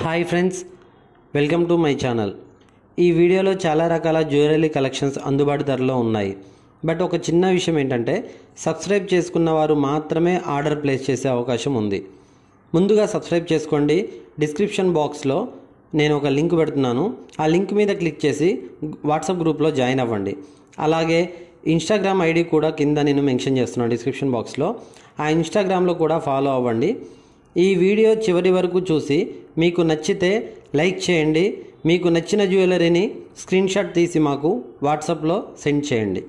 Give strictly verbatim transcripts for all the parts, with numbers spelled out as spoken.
Hi friends, welcome to my channel. ఈ వీడియోలో చాలా రకాల జ్యువెలరీ కలెక్షన్స్ అందుబాటు ధరలో ఉన్నాయి. బట్ ఒక చిన్న విషయం ఏంటంటే, సబ్స్క్రైబ్ చేసుకున్న వారు మాత్రమే ఆర్డర్ ప్లేస్ చేసే అవకాశం ఉంది. ముందుగా సబ్స్క్రైబ్ చేసుకోండి. డిస్క్రిప్షన్ బాక్స్లో నేను ఒక లింక్ పెడుతున్నాను. ఆ లింక్ మీద క్లిక్ చేసి వాట్సాప్ గ్రూప్లో జాయిన్ అవ్వండి. అలాగే ఇన్స్టాగ్రామ్ ఐడి కూడా కింద నేను మెన్షన్ చేస్తున్నాను డిస్క్రిప్షన్ బాక్స్లో. ఆ ఇన్స్టాగ్రామ్లో కూడా ఫాలో అవ్వండి. ఈ వీడియో చివరి వరకు చూసి మీకు నచ్చితే లైక్ చేయండి. మీకు నచ్చిన జ్యువెలరీని స్క్రీన్ షాట్ తీసి మాకు వాట్సాప్లో సెండ్ చేయండి.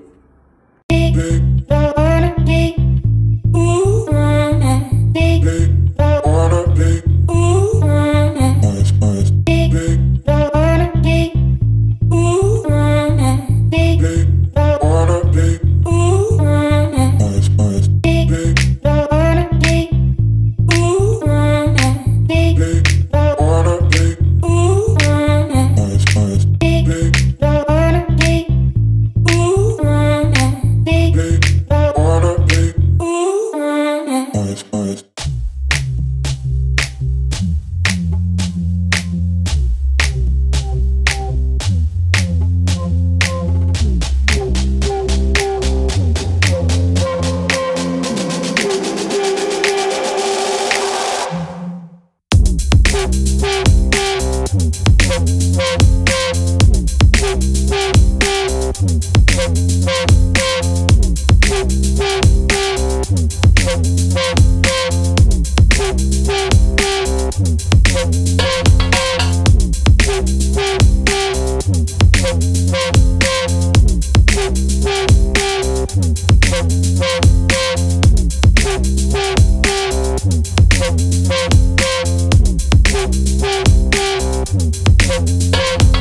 We'll be right back.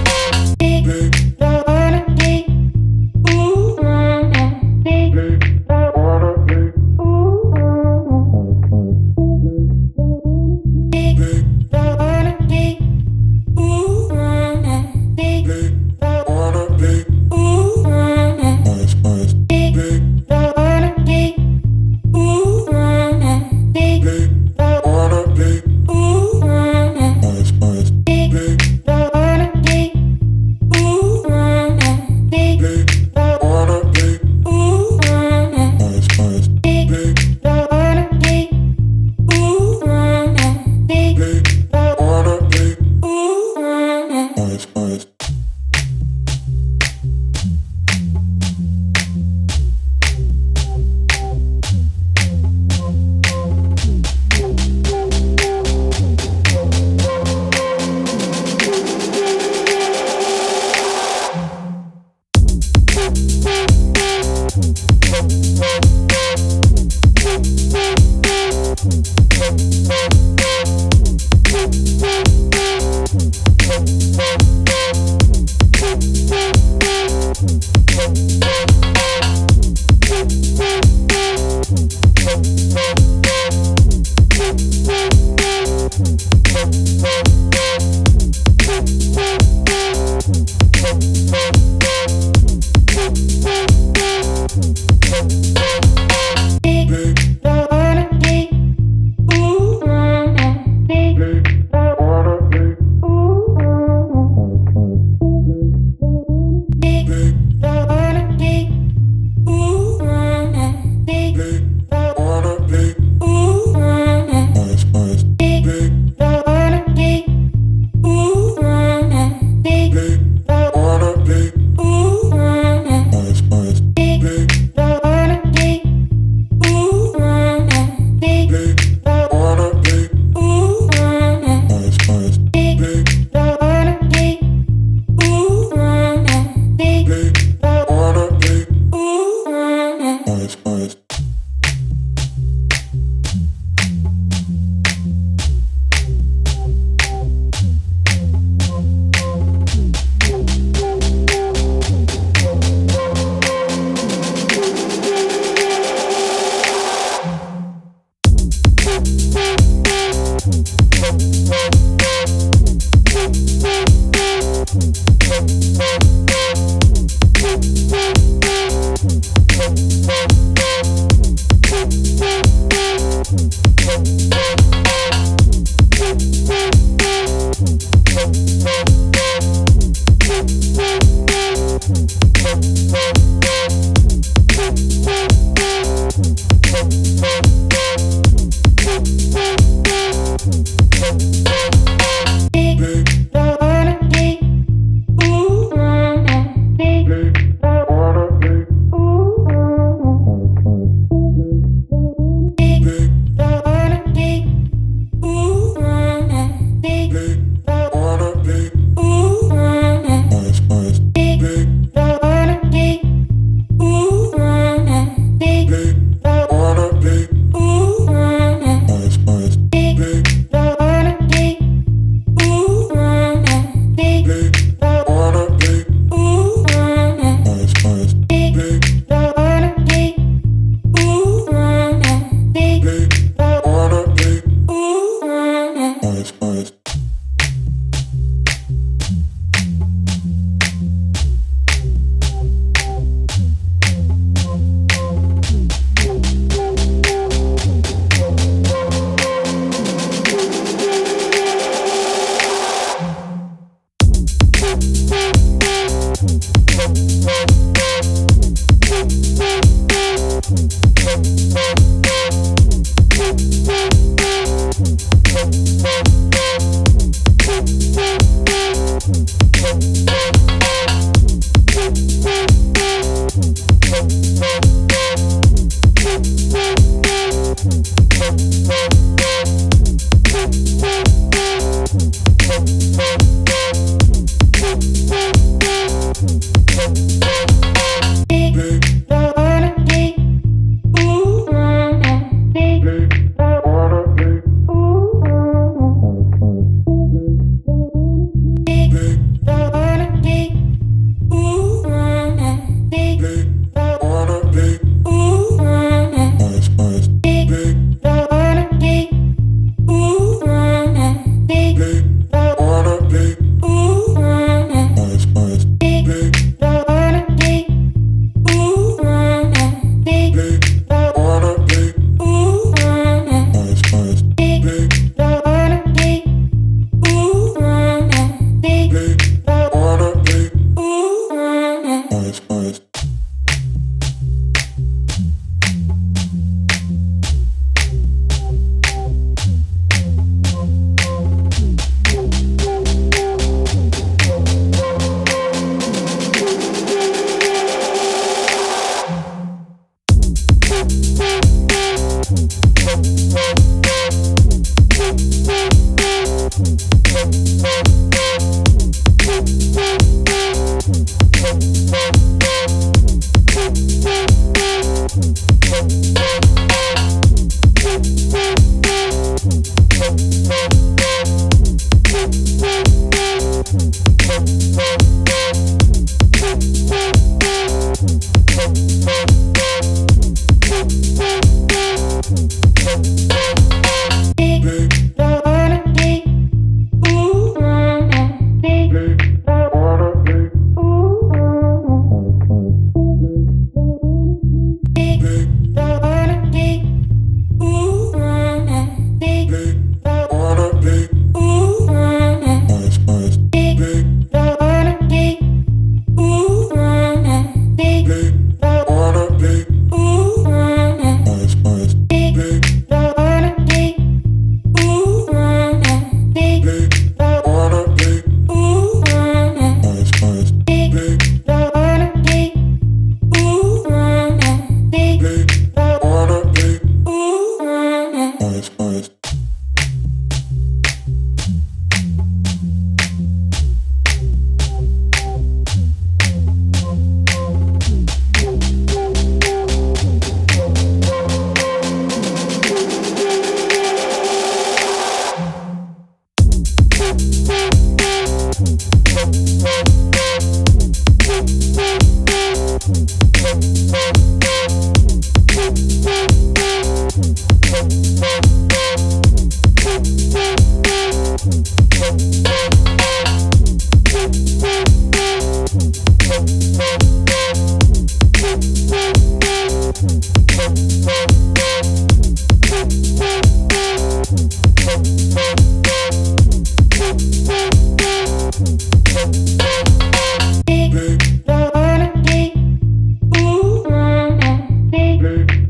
Big.